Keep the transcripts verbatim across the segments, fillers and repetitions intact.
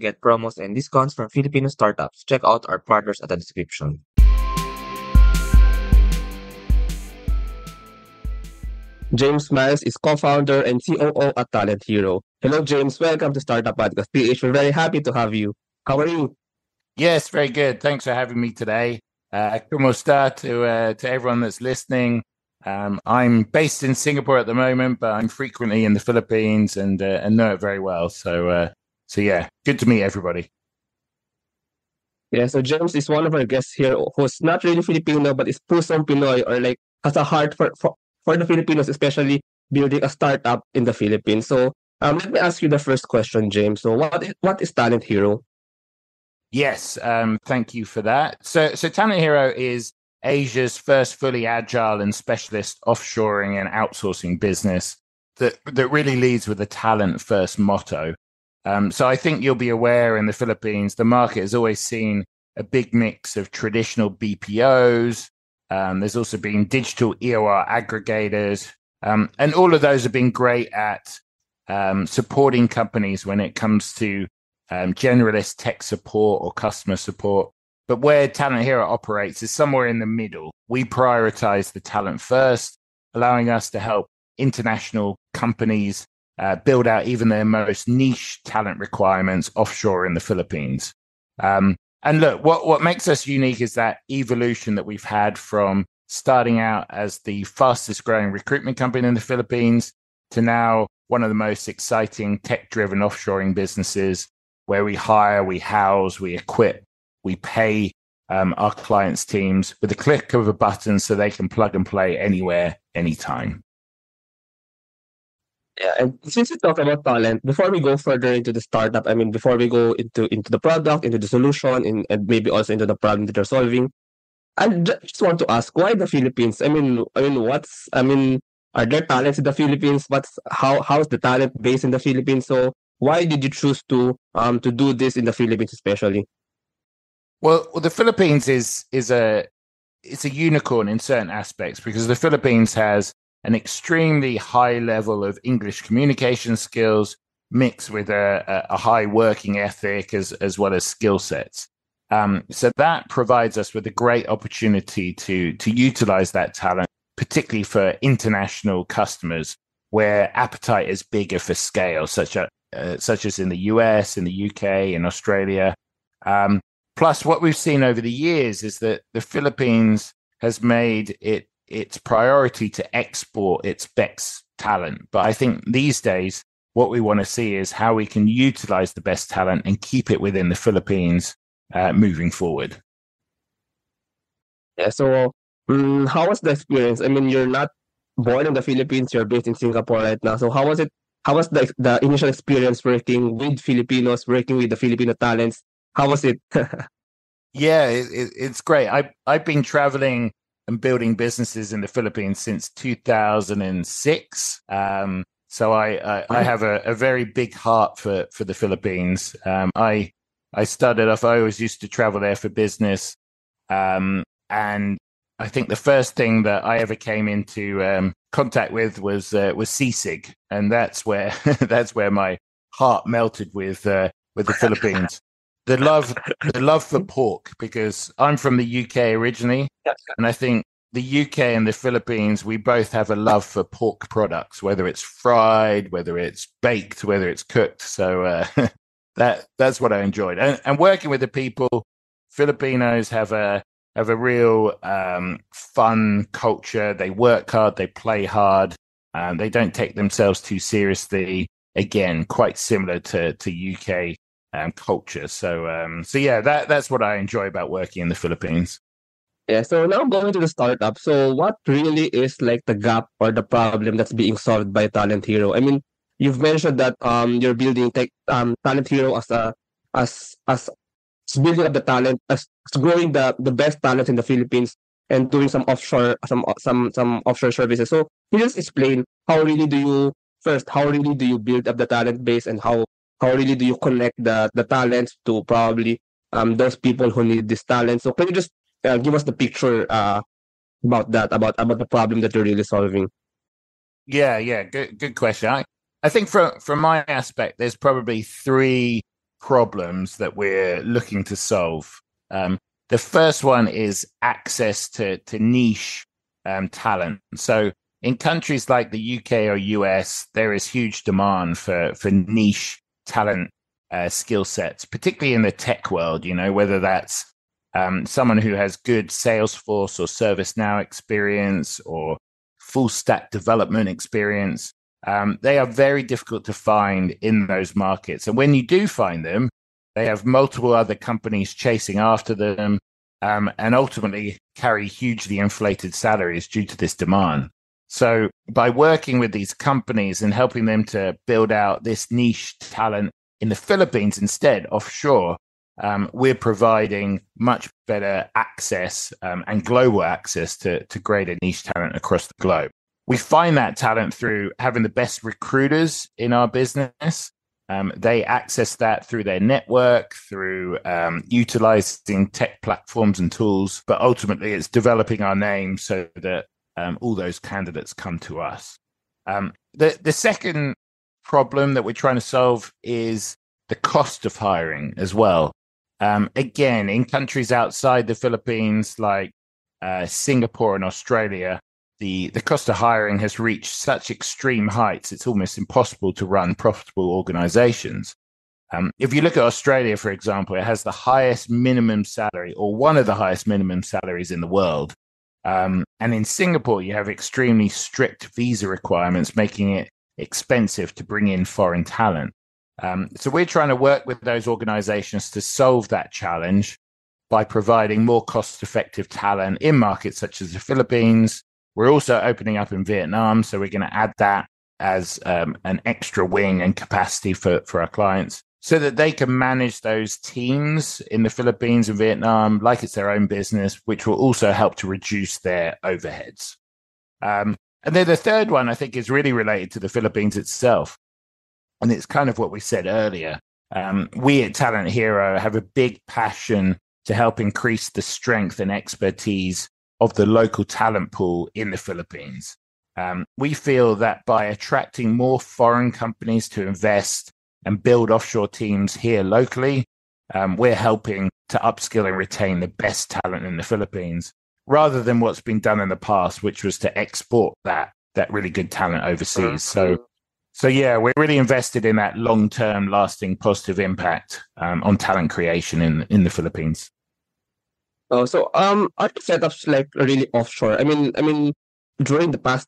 Get promos and discounts from Filipino startups. Check out our partners at the description. James Miles is co-founder and C O O at Talent Hero. Hello, James. Welcome to Startup Podcast P H. We're very happy to have you. How are you? Yes, very good. Thanks for having me today. Uh, kumusta to, uh, to everyone that's listening. Um, I'm based in Singapore at the moment, but I'm frequently in the Philippines and, uh, and know it very well. So, uh, so yeah, good to meet everybody. Yeah, so James is one of our guests here who's not really Filipino, but is pusong Pinoy, or like has a heart for, for, for the Filipinos, especially building a startup in the Philippines. So um, let me ask you the first question, James. So what is, what is Talent Hero? Yes, um, thank you for that. So, so Talent Hero is Asia's first fully agile and specialist offshoring and outsourcing business that, that really leads with a talent-first motto. Um, so I think you'll be aware in the Philippines, the market has always seen a big mix of traditional B P Os. Um, there's also been digital E O R aggregators. Um, and all of those have been great at um, supporting companies when it comes to um, generalist tech support or customer support. But where Talent Hero operates is somewhere in the middle. We prioritize the talent first, allowing us to help international companies uh, build out even their most niche talent requirements offshore in the Philippines. Um, and look, what, what makes us unique is that evolution that we've had from starting out as the fastest growing recruitment company in the Philippines to now one of the most exciting tech-driven offshoring businesses where we hire, we house, we equip, we pay um, our clients' teams with a click of a button so they can plug and play anywhere, anytime. Yeah, and since we talk about talent, before we go further into the startup, I mean, before we go into, into the product, into the solution, in, and maybe also into the problem that you're solving, I just want to ask, why the Philippines? I mean, I mean, what's, I mean, are there talents in the Philippines? What's, how, how's the talent base in the Philippines? So why did you choose to, um, to do this in the Philippines especially? Well, the Philippines is is a it's a unicorn in certain aspects because the Philippines has an extremely high level of English communication skills mixed with a, a high working ethic as as well as skill sets. Um, so that provides us with a great opportunity to to utilize that talent, particularly for international customers where appetite is bigger for scale, such a uh, such as in the U S, in the U K, in Australia. Um, Plus, what we've seen over the years is that the Philippines has made it its priority to export its best talent. But I think these days, what we want to see is how we can utilize the best talent and keep it within the Philippines uh, moving forward. Yeah, so um, how was the experience? I mean, you're not born in the Philippines, you're based in Singapore right now. So how was it? How was the, the initial experience working with Filipinos, working with the Filipino talents? How was it? yeah, it, it, it's great. I, I've been traveling and building businesses in the Philippines since two thousand six. Um, so I, I, I have a, a very big heart for, for the Philippines. Um, I I started off, I always used to travel there for business. Um, and I think the first thing that I ever came into um, contact with was uh, was C S I G. And that's where that's where my heart melted with uh, with the Philippines. The love, the love for pork, because I'm from the U K originally, and I think the U K and the Philippines, we both have a love for pork products, whether it's fried, whether it's baked, whether it's cooked. So uh, that that's what I enjoyed, and, and working with the people, Filipinos have a have a real um, fun culture. They work hard, they play hard, um, they don't take themselves too seriously. Again, quite similar to to U K. Um, culture. So, um, so yeah, that that's what I enjoy about working in the Philippines. Yeah. So now going to the startup. So, what really is like the gap or the problem that's being solved by Talent Hero? I mean, you've mentioned that um, you're building tech, um, Talent Hero as a as as building up the talent, as growing the, the best talent in the Philippines and doing some offshore some some some offshore services. So, can you just explain how really do you first? How really do you build up the talent base and how? How really do you connect the, the talents to probably um, those people who need this talent? So can you just uh, give us the picture uh, about that, about about the problem that you're really solving? Yeah, yeah, good good question. I, I think from, from my aspect, there's probably three problems that we're looking to solve. Um, the first one is access to, to niche um, talent. So in countries like the U K or U S, there is huge demand for, for niche talent uh, skill sets, particularly in the tech world, you know, whether that's um, someone who has good Salesforce or ServiceNow experience or full stack development experience. Um, they are very difficult to find in those markets. And when you do find them, they have multiple other companies chasing after them um, and ultimately carry hugely inflated salaries due to this demand. So by working with these companies and helping them to build out this niche talent in the Philippines instead, offshore, um, we're providing much better access um, and global access to, to greater niche talent across the globe. We find that talent through having the best recruiters in our business. Um, they access that through their network, through um, utilizing tech platforms and tools, but ultimately it's developing our name so that um, all those candidates come to us. Um, the, the second problem that we're trying to solve is the cost of hiring as well. Um, again, in countries outside the Philippines, like uh, Singapore and Australia, The, the cost of hiring has reached such extreme heights, it's almost impossible to run profitable organizations. Um, if you look at Australia, for example, it has the highest minimum salary or one of the highest minimum salaries in the world. Um, and in Singapore, you have extremely strict visa requirements, making it expensive to bring in foreign talent. Um, so we're trying to work with those organizations to solve that challenge by providing more cost-effective talent in markets such as the Philippines. We're also opening up in Vietnam, so we're going to add that as um, an extra wing and capacity for, for our clients so that they can manage those teams in the Philippines and Vietnam like it's their own business, which will also help to reduce their overheads. Um, and then the third one, I think, is really related to the Philippines itself. And it's kind of what we said earlier. Um, we at Talent Hero have a big passion to help increase the strength and expertise of the local talent pool in the Philippines. Um, we feel that by attracting more foreign companies to invest and build offshore teams here locally, um, we're helping to upskill and retain the best talent in the Philippines, rather than what's been done in the past, which was to export that that really good talent overseas. So, so yeah, we're really invested in that long-term, lasting, positive impact um, on talent creation in in the Philippines. Oh, so um, are the setups like really offshore? I mean, I mean, during the past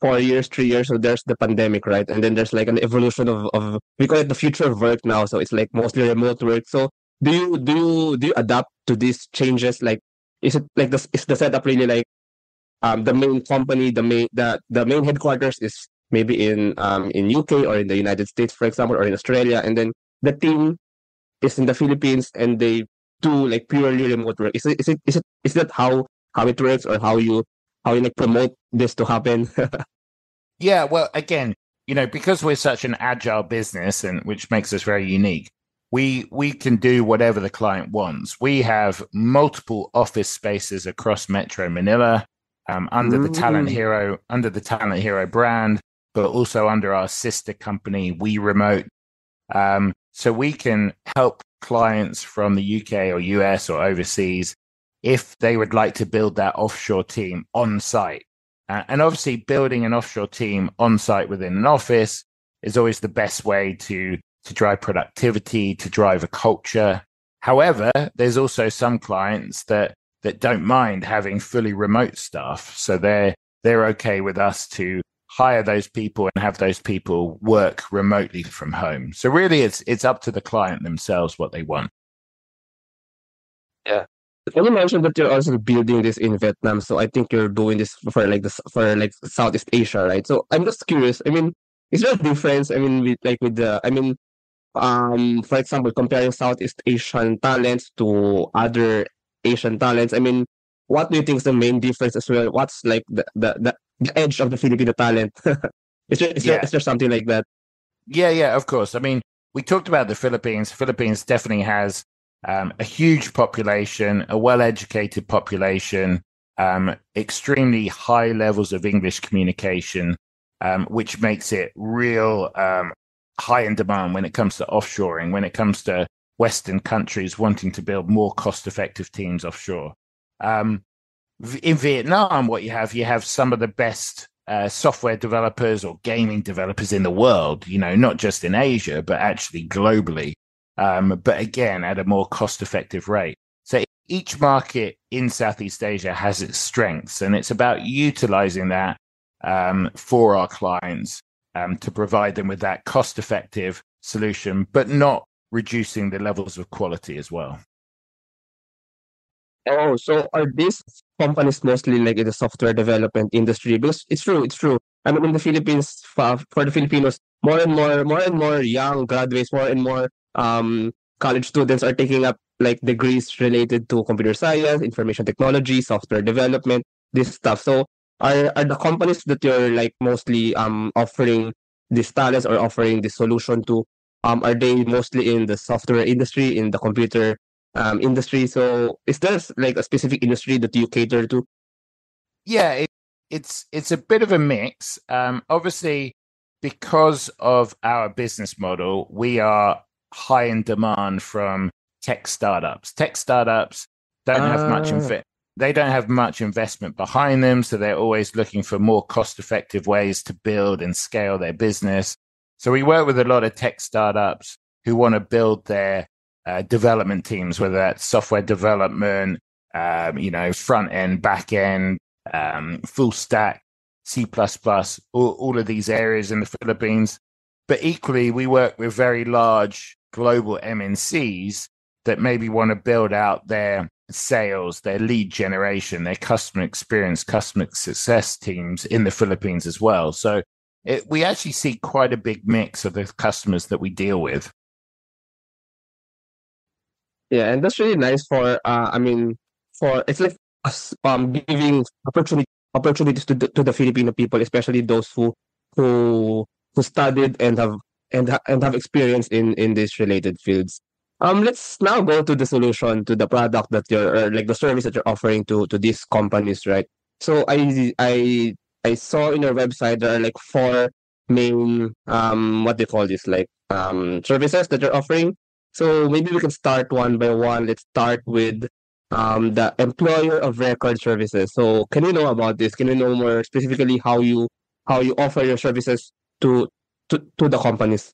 four years, three years, so there's the pandemic, right? And then there's like an evolution of, of we call it the future of work now. So it's like mostly remote work. So do you do you, do you adapt to these changes? Like, is it like the is the setup really like um the main company, the main the, the main headquarters is maybe in um in U K or in the United States, for example, or in Australia, and then the team is in the Philippines and they do like purely remote work? Is it, is it is it is that how how it works, or how you how you like promote this to happen? Yeah, well, again, you know, because we're such an agile business, and which makes us very unique, we we can do whatever the client wants. We have multiple office spaces across Metro Manila, um, under mm. the Talent Hero under the Talent Hero brand, but also under our sister company, We Remote. Um, so we can help clients from the U K or U S or overseas if they would like to build that offshore team on site. Uh, and obviously building an offshore team on site within an office is always the best way to, to drive productivity, to drive a culture. However, there's also some clients that, that don't mind having fully remote staff. So they're, they're okay with us to hire those people and have those people work remotely from home. So really, it's it's up to the client themselves what they want. Yeah. When you mentioned that you're also building this in Vietnam, so I think you're doing this for like the for like Southeast Asia, right? So I'm just curious. I mean, is there a difference? I mean, with like with the I mean, um, for example, comparing Southeast Asian talents to other Asian talents. I mean, what do you think is the main difference as well? What's like the the, the the edge of the Filipino talent? is, there, is, yeah. there, is there something like that? Yeah, yeah, of course. I mean, we talked about the Philippines. The Philippines definitely has um, a huge population, a well-educated population, um, extremely high levels of English communication, um, which makes it real um, high in demand when it comes to offshoring, when it comes to Western countries wanting to build more cost-effective teams offshore. Um, in Vietnam, what you have, you have some of the best uh, software developers or gaming developers in the world, you know, not just in Asia, but actually globally, um, but again, at a more cost-effective rate. So each market in Southeast Asia has its strengths, and it's about utilizing that um, for our clients um, to provide them with that cost-effective solution, but not reducing the levels of quality as well. Oh, so are these companies mostly like in the software development industry? Because it's true, it's true. I mean, in the Philippines, for the Filipinos, more and more, more and more young graduates, more and more um, college students are taking up like degrees related to computer science, information technology, software development, this stuff. So are are the companies that you're like mostly um offering these talents or offering this solution to, um, are they mostly in the software industry, in the computer Um, industry? So is there like a specific industry that you cater to? Yeah, it, it's it's a bit of a mix. Um, obviously, because of our business model, we are high in demand from tech startups. Tech startups don't have uh... much inv- they don't have much investment behind them, so they're always looking for more cost-effective ways to build and scale their business. So we work with a lot of tech startups who want to build their Uh, development teams, whether that's software development, um, you know, front end, back end, um, full stack, C plus plus, all, all of these areas in the Philippines. But equally, we work with very large global M N Cs that maybe want to build out their sales, their lead generation, their customer experience, customer success teams in the Philippines as well. So it, we actually see quite a big mix of the customers that we deal with. Yeah, and that's really nice for, uh, I mean, for it's like us um, giving opportunity, opportunities to, to the Filipino people, especially those who who who studied and have and and have experience in, in these related fields. Um, let's now go to the solution, to the product that you're, or like the service that you're offering to, to these companies, right? So I I I saw in your website there are like four main um what they call this like um services that you're offering. So maybe we can start one by one. Let's start with um, the employer of record services. So can you know about this? Can you know more specifically how you how you offer your services to to, to the companies?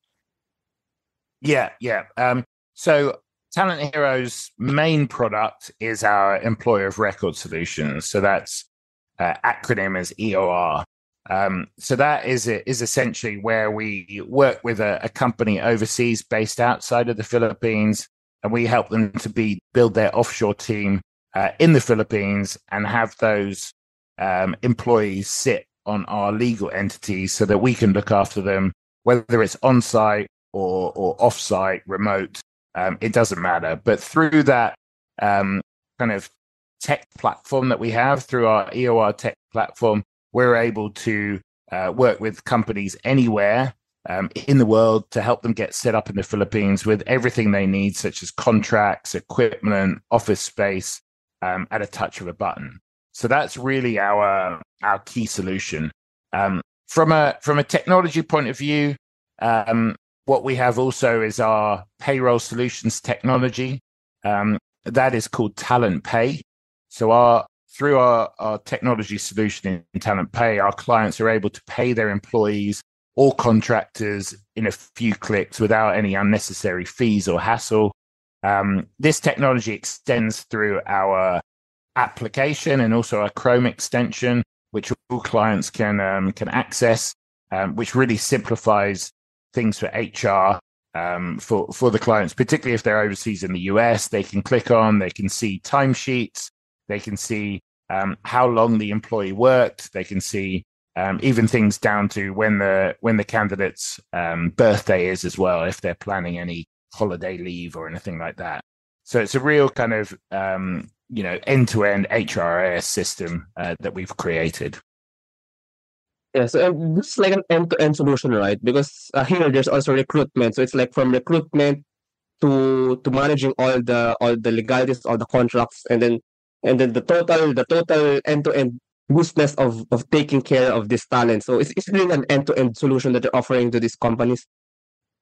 Yeah, yeah. Um, so Talent Hero's main product is our employer of record solutions. So that's uh, acronym is E O R. Um, so that is is essentially where we work with a, a company overseas based outside of the Philippines, and we help them to be build their offshore team uh, in the Philippines and have those um, employees sit on our legal entities so that we can look after them, whether it's on-site or, or off-site, remote, um, it doesn't matter. But through that um, kind of tech platform that we have, through our E O R tech platform, we're able to uh, work with companies anywhere um, in the world to help them get set up in the Philippines with everything they need, such as contracts, equipment, office space, um, at a touch of a button. So that's really our our key solution. Um, from a from a technology point of view, um, what we have also is our payroll solutions technology. Um, that is called Talent Pay. So our Through our, our technology solution in Talent Pay, our clients are able to pay their employees or contractors in a few clicks without any unnecessary fees or hassle. Um, this technology extends through our application and also our Chrome extension, which all clients can um, can access, um, which really simplifies things for H R um, for, for the clients, particularly if they're overseas in the U S. They can click on, they can see timesheets, they can see Um, how long the employee worked. They can see um, even things down to when the when the candidate's um, birthday is as well, if they're planning any holiday leave or anything like that. So it's a real kind of um, you know end-to-end H R I S system uh, that we've created. Yeah, so um, this is like an end-to-end solution, right? Because uh, here there's also recruitment, so it's like from recruitment to to managing all the all the legalities, all the contracts, and then. And then the total, the total end-to-end business of, of taking care of this talent. So it's, it's really an end-to-end solution that they're offering to these companies.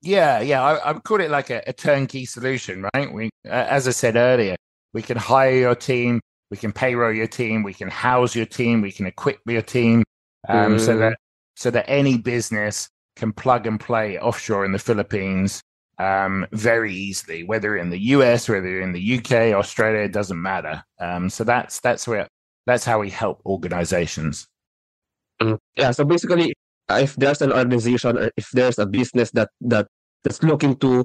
Yeah, yeah. I, I would call it like a, a turnkey solution, right? We, uh, as I said earlier, we can hire your team, we can payroll your team, we can house your team, we can equip your team, um, mm. so that so that any business can plug and play offshore in the Philippines um, very easily, whether in the U S, whether in the U K, Australia, it doesn't matter. Um, so that's that's where that's how we help organizations. Mm. Yeah. So basically, if there's an organization, or if there's a business that that that's looking to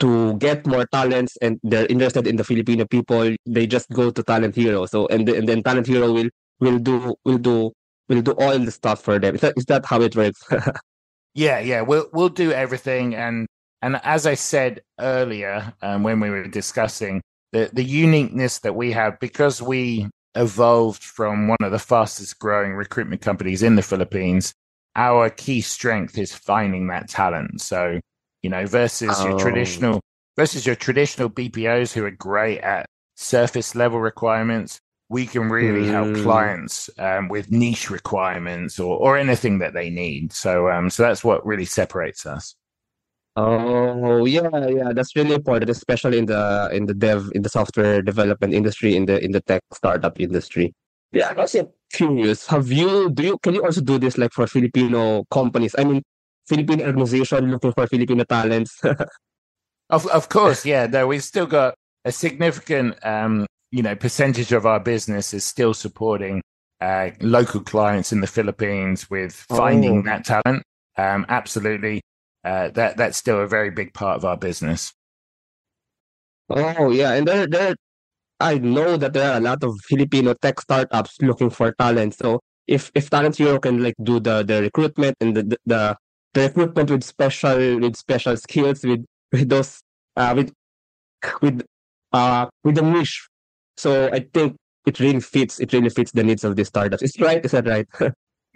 to get more talents and they're interested in the Filipino people, they just go to Talent Hero. So and the, and then Talent Hero will will do will do will do all the stuff for them. Is that, is that how it works? yeah, yeah, we'll we'll do everything. And and as I said earlier, um, when we were discussing the the uniqueness that we have, because we evolved from one of the fastest growing recruitment companies in the Philippines. Our key strength is finding that talent. So, you know, versus oh. your traditional versus your traditional B P Os who are great at surface level requirements, we can really mm. help clients um, with niche requirements or, or anything that they need. So, um, so that's what really separates us. Oh yeah, yeah, that's really important, especially in the in the dev in the software development industry, in the in the tech startup industry. Yeah, I'm also curious. Have you do you can you also do this like for Filipino companies? I mean, Filipino organization looking for Filipino talents. of of course, yeah. Though we've still got a significant, um, you know, percentage of our business is still supporting uh, local clients in the Philippines with finding oh. that talent. Um, absolutely, uh, that that's still a very big part of our business. Oh yeah, and there there. I know that there are a lot of Filipino tech startups looking for talent. So if, if Talent Hero can like do the, the recruitment and the, the, the, the recruitment with special with special skills with with those uh, with with uh with the niche, so I think it really fits it really fits the needs of these startups. Is that right? Is that right?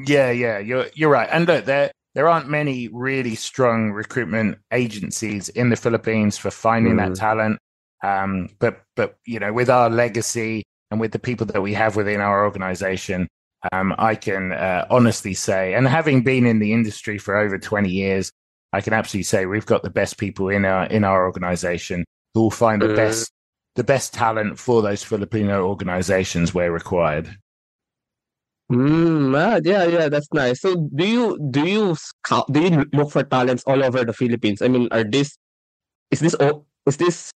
yeah, yeah, you're you're right. And look, there there aren't many really strong recruitment agencies in the Philippines for finding mm. that talent. Um, but, but, you know, with our legacy and with the people that we have within our organization, um, I can uh, honestly say, and having been in the industry for over twenty years, I can absolutely say we've got the best people in our, in our organization who will find the best, the best talent for those Filipino organizations where required. Mm, ah, yeah, yeah, that's nice. So do you, do you, scout, do you look for talents all over the Philippines? I mean, are this, is this, is this,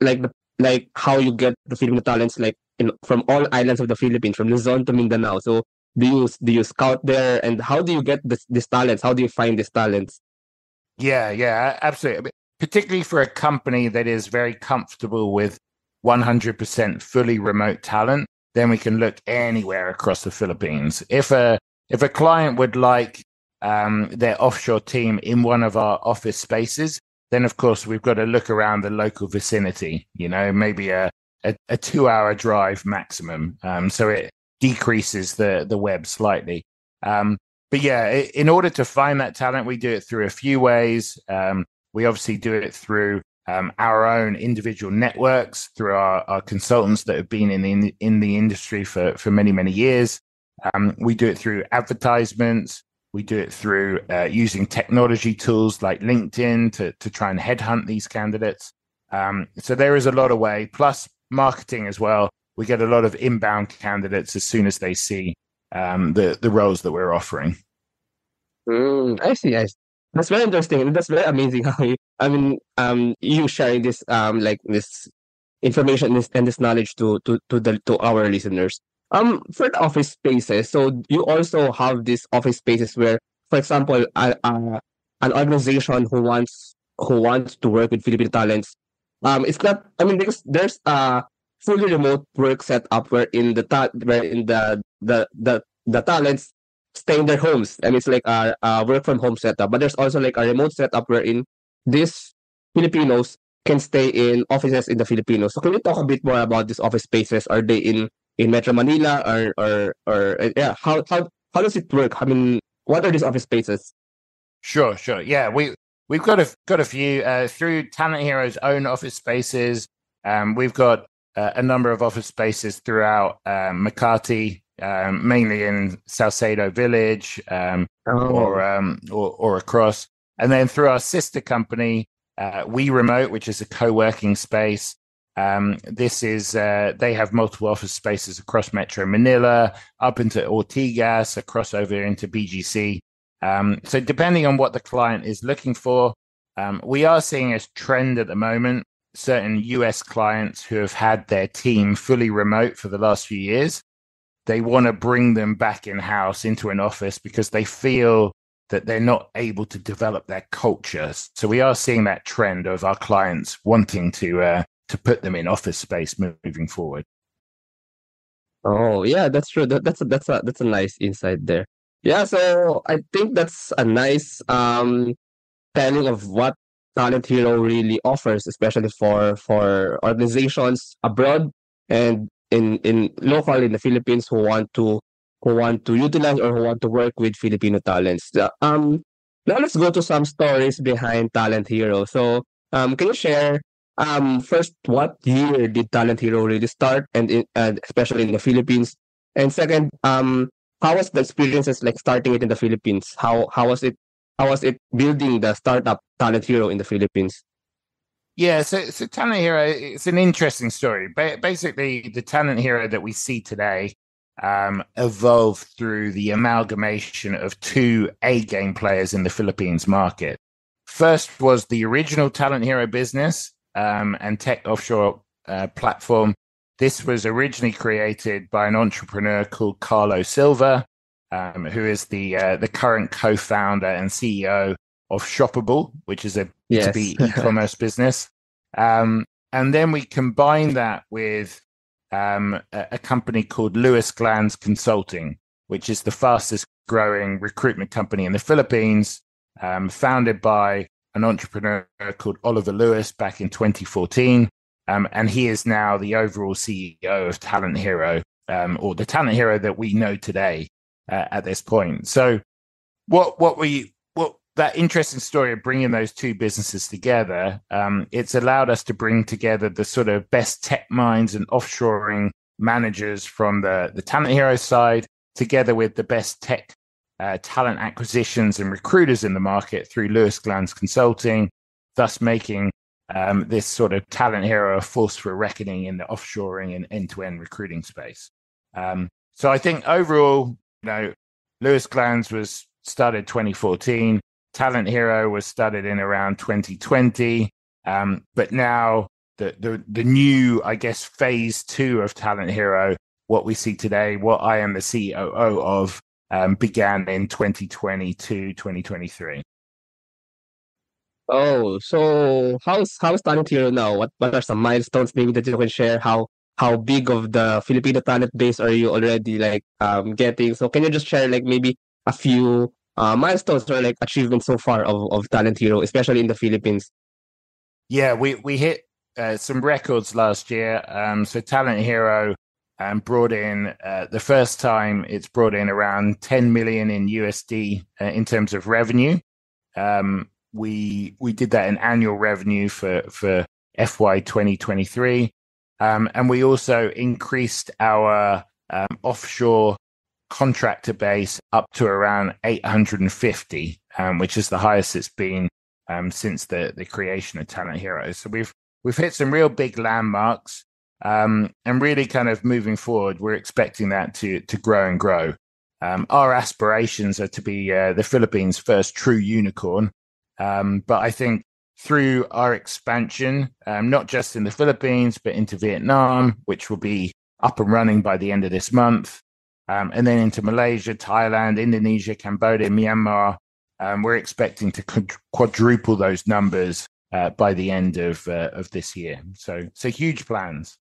like the, like how you get the Filipino talents like in, from all islands of the Philippines, from Luzon to Mindanao. So do you do you scout there, and how do you get this, this talents? How do you find these talents? Yeah, yeah, absolutely. Particularly for a company that is very comfortable with one hundred percent fully remote talent, then we can look anywhere across the Philippines. If a if a client would like um, their offshore team in one of our office spaces, then, of course, we've got to look around the local vicinity, you know, maybe a, a, a two-hour drive maximum. Um, so it decreases the, the web slightly. Um, but, yeah, in order to find that talent, we do it through a few ways. Um, we obviously do it through um, our own individual networks, through our, our consultants that have been in the, in the industry for, for many, many years. Um, we do it through advertisements. We do it through uh, using technology tools like LinkedIn to, to try and headhunt these candidates. Um, so there is a lot of way, plus marketing as well. We get a lot of inbound candidates as soon as they see um, the, the roles that we're offering. Mm, I see, I see. That's very interesting. And that's very amazing how you, I mean, um, you sharing this, um, like this information this, and this knowledge to, to, to the, to our listeners. Um, for the office spaces, so you also have these office spaces where, for example, uh, uh, an organization who wants who wants to work with Filipino talents, um, it's not. I mean, there's there's a fully remote work setup where in the ta- where in the, the the the talents stay in their homes. I mean, it's like a, a work from home setup. But there's also like a remote setup wherein these Filipinos can stay in offices in the Philippines. So can you talk a bit more about these office spaces? Are they in in Metro Manila or or or yeah how how how does it work? I mean, what are these office spaces? Sure, sure. Yeah, we we've got a got a few uh, through Talent Hero's own office spaces. Um, we've got uh, a number of office spaces throughout um, Makati, um, mainly in Salcedo Village, um, oh. or um or, or across. And then through our sister company, uh, We Remote, which is a co-working space, um, this is uh, they have multiple office spaces across Metro Manila, up into Ortigas, a crossover into B G C. Um, so depending on what the client is looking for, um, we are seeing a trend at the moment, certain U S clients who have had their team fully remote for the last few years, they want to bring them back in-house into an office because they feel that they're not able to develop their culture. So we are seeing that trend of our clients wanting to uh, to put them in office space moving forward. Oh, yeah, that's true. That, that's, a, that's, a, that's a nice insight there. Yeah, so I think that's a nice um, telling of what Talent Hero really offers, especially for, for organizations abroad and in, in local in the Philippines who want to who want to utilize or who want to work with Filipino talents. Um, now let's go to some stories behind Talent Hero. So um, can you share um, first what year did Talent Hero really start, and in, uh, especially in the Philippines? And second, um, how was the experiences like starting it in the Philippines? How how was it? How was it building the startup Talent Hero in the Philippines? Yeah, so, so Talent Hero, it's an interesting story. Ba- basically, the Talent Hero that we see today um, evolved through the amalgamation of two A-game players in the Philippines market. First was the original Talent Hero business um, and tech offshore uh, platform. This was originally created by an entrepreneur called Carlo Silva, Um, who is the uh, the current co-founder and C E O of Shoppable, which is a yes. B two B e-commerce business. Um, and then we combine that with um, a, a company called Lewis Glanz Consulting, which is the fastest growing recruitment company in the Philippines, um, founded by an entrepreneur called Oliver Lewis back in twenty fourteen. Um, and he is now the overall C E O of Talent Hero, um, or the Talent Hero that we know today. Uh, at this point, so what what we what that interesting story of bringing those two businesses together, um, it's allowed us to bring together the sort of best tech minds and offshoring managers from the the Talent Hero side, together with the best tech uh, talent acquisitions and recruiters in the market through Lewis Glanz Consulting, thus making um, this sort of Talent Hero a force for reckoning in the offshoring and end to end recruiting space. Um, so I think overall, you know, Lewis Glanz was started twenty fourteen. Talent Hero was started in around twenty twenty. Um, but now the, the the new, I guess, phase two of Talent Hero, what we see today, what I am the C O O of, um, began in twenty twenty-two, twenty twenty-three. Oh, so how's how's Talent Hero now? What what are some milestones maybe that you can share? How How big of the Filipino talent base are you already like um, getting? So can you just share like maybe a few uh, milestones or like achievements so far of, of Talent Hero, especially in the Philippines? Yeah, we we hit uh, some records last year. Um, so Talent Hero um, brought in uh, the first time it's brought in around ten million in U S D uh, in terms of revenue. Um, we we did that in annual revenue for for F Y twenty twenty-three. Um, and we also increased our um, offshore contractor base up to around eight hundred fifty, um, which is the highest it's been um, since the, the creation of Talent Hero. So we've we've hit some real big landmarks, um, and really kind of moving forward, we're expecting that to to grow and grow. Um, our aspirations are to be uh, the Philippines' first true unicorn, um, but I think through our expansion, um, not just in the Philippines, but into Vietnam, which will be up and running by the end of this month, um, and then into Malaysia, Thailand, Indonesia, Cambodia, Myanmar. Um, we're expecting to quadruple those numbers uh, by the end of uh, of this year. So, so huge plans.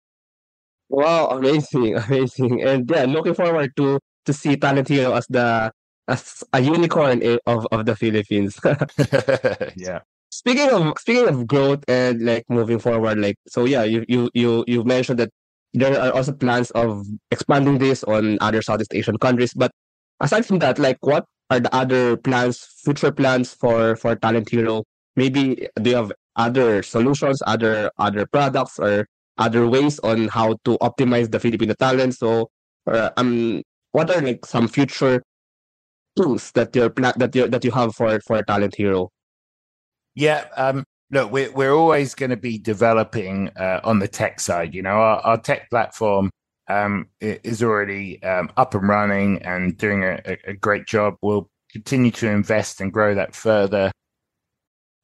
Wow, amazing, amazing, and yeah, looking forward to to see Talent Hero as the as a unicorn of of the Philippines. Yeah. Speaking of speaking of growth and like moving forward, like so, yeah, you you you you mentioned that there are also plans of expanding this on other Southeast Asian countries. But aside from that, like, what are the other plans, future plans for, for Talent Hero? Maybe do you have other solutions, other other products, or other ways on how to optimize the Filipino talent? So, uh, um, what are like some future tools that you're that you that you have for, for Talent Hero? Yeah, um, look, we're, we're always going to be developing uh, on the tech side. You know, our, our tech platform um, is already um, up and running and doing a, a great job. We'll continue to invest and grow that further,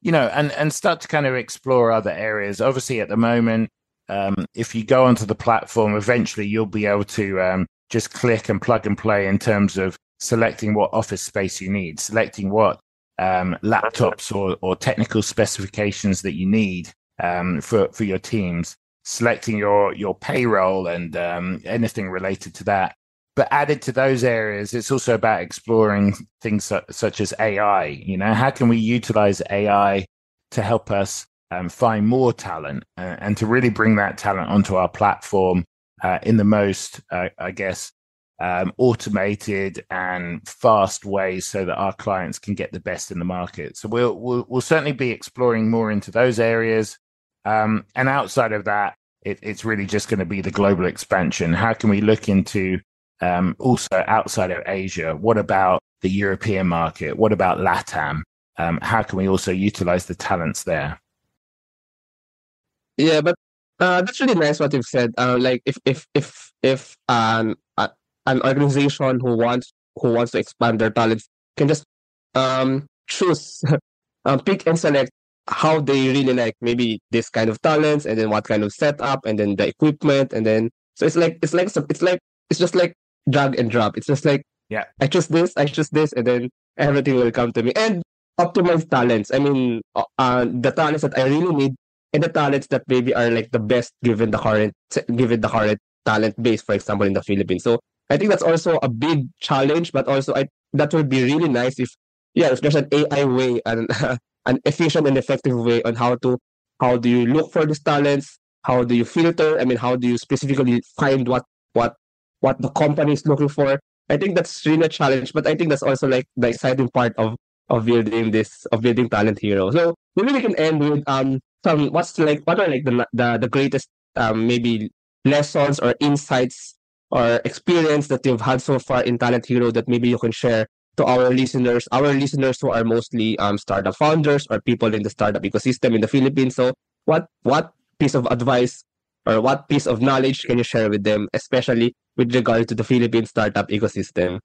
you know, and, and start to kind of explore other areas. Obviously, at the moment, um, if you go onto the platform, eventually you'll be able to um, just click and plug and play in terms of selecting what office space you need, selecting what um, laptops or, or technical specifications that you need um, for, for your teams, selecting your, your payroll and um, anything related to that. But added to those areas, it's also about exploring things su- such as A I. You know, how can we utilize A I to help us um, find more talent uh, and to really bring that talent onto our platform uh, in the most, uh, I guess, um, automated and fast ways so that our clients can get the best in the market. So we'll we'll, we'll certainly be exploring more into those areas. Um, and outside of that, it, it's really just going to be the global expansion. How can we look into Um, also outside of Asia? What about the European market? What about LATAM? Um, how can we also utilize the talents there? Yeah, but uh, that's really nice what you've said. Uh, like if if if if an uh, an organization who wants who wants to expand their talents can just um, choose, uh, pick and select how they really like maybe this kind of talents, and then what kind of setup, and then the equipment, and then so it's like it's like it's like it's just like drag and drop. It's just like, yeah, I choose this, I choose this, and then everything will come to me. And optimize talents. I mean, uh, the talents that I really need, and the talents that maybe are like the best given the current, given the current talent base, for example, in the Philippines. So I think that's also a big challenge, but also I that would be really nice if, yeah, if there's an A I way and uh, an efficient and effective way on how to how do you look for these talents, how do you filter? I mean, how do you specifically find what what what the company is looking for? I think that's really a challenge, but I think that's also like the exciting part of, of building this, of building Talent Hero. So maybe we can end with um some what's like what are like the the, the greatest um, maybe lessons or insights or experience that you've had so far in Talent Hero that maybe you can share to our listeners, our listeners who are mostly um startup founders or people in the startup ecosystem in the Philippines. So what what piece of advice or what piece of knowledge can you share with them, especially with regard to the Philippine startup ecosystem?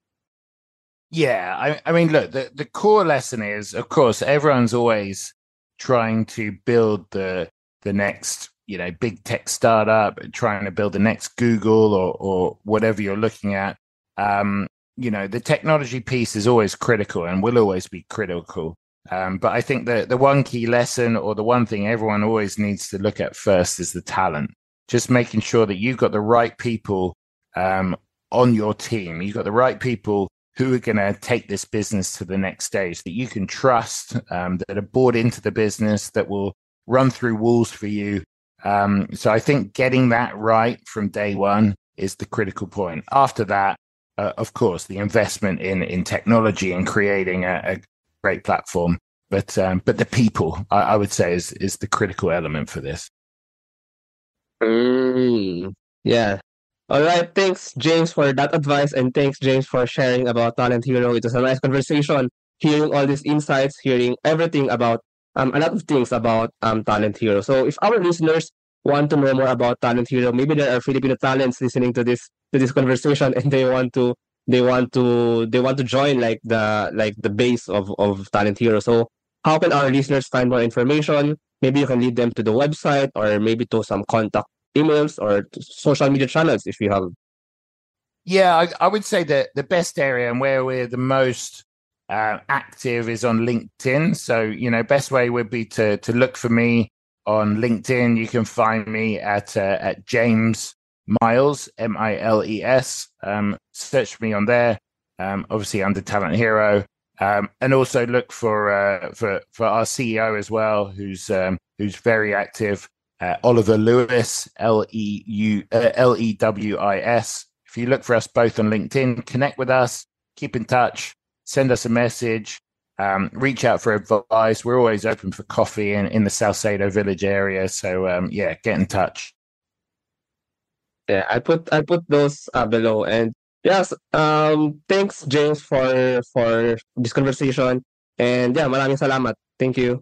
Yeah, I, I mean, look, the, the core lesson is, of course, everyone's always trying to build the the next, you know, big tech startup, trying to build the next Google or, or whatever you're looking at. Um, you know, the technology piece is always critical and will always be critical. Um, but I think the the one key lesson or the one thing everyone always needs to look at first is the talent. Just making sure that you've got the right people um, on your team. You've got the right people who are going to take this business to the next stage, that you can trust, um, that are bought into the business, that will run through walls for you. Um, so I think getting that right from day one is the critical point. After that, uh, of course, the investment in in technology and creating a, a great platform. But um, but the people, I, I would say, is is the critical element for this. Mm, yeah. All right. Thanks, James, for that advice. And thanks, James, for sharing about Talent Hero. It was a nice conversation, hearing all these insights, hearing everything about um, a lot of things about um, Talent Hero. So if our listeners want to know more about Talent Hero, maybe there are Filipino talents listening to this to this conversation and they want to they want to they want to join like the like the base of, of Talent Hero. So how can our listeners find more information? Maybe you can lead them to the website or maybe to some contact emails or social media channels if you have. Yeah, I, I would say that the best area and where we're the most uh, active is on LinkedIn. So, you know, best way would be to to look for me on LinkedIn. You can find me at uh, at James Miles, M I L E S. Um, search for me on there, um, obviously under Talent Hero. Um, and also look for uh, for for our C E O as well, who's um, who's very active, uh, Oliver Lewis, L E W I S. If you look for us both on LinkedIn, connect with us, keep in touch, send us a message, um, reach out for advice. We're always open for coffee in, in the Salcedo Village area. So um, yeah, get in touch. Yeah, I put I put those uh, below. And yes, um, thanks, James, for for this conversation. And yeah, maraming salamat. Thank you.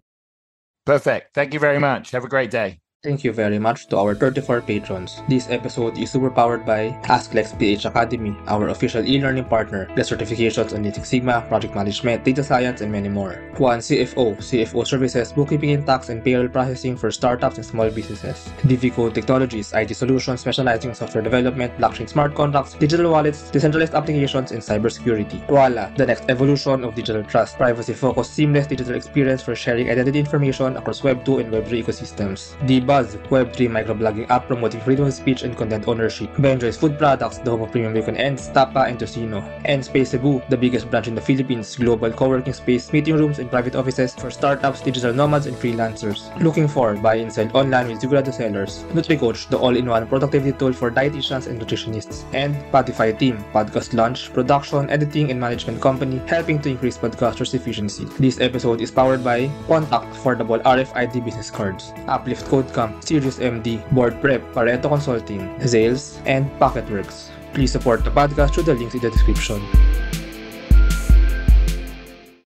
Perfect. Thank you very much. Have a great day. Thank you very much to our thirty-four patrons. This episode is superpowered by AskLex P H Academy, our official e-learning partner. The certifications on Lean Six Sigma, project management, data science, and many more. OneCFO, C F O services, bookkeeping and tax and payroll processing for startups and small businesses. DVCode Technologies, I T solutions specializing in software development, blockchain smart contracts, digital wallets, decentralized applications, and cybersecurity. Twala, the next evolution of digital trust, privacy-focused, seamless digital experience for sharing identity information across Web two and Web three ecosystems. D. Buzz, Web three microblogging app promoting freedom of speech and content ownership. Benjoy's Food Products, the home of premium bacon ends, tapa, and tocino. Enspace Cebu, the biggest branch in the Philippines, global co-working space, meeting rooms, and private offices for startups, digital nomads, and freelancers. LookingFour, buy and sell online with Zugrado sellers. NutriCoach, the all-in-one productivity tool for dietitians and nutritionists. And Podify Team, podcast launch, production, editing, and management company, helping to increase podcasters' efficiency. This episode is powered by Contakt Affordable R F I D business cards, Uplift Code, SiriusMD, Board Prep, Pareto Consulting, Zales, and Pocketworks. Please support the podcast through the links in the description.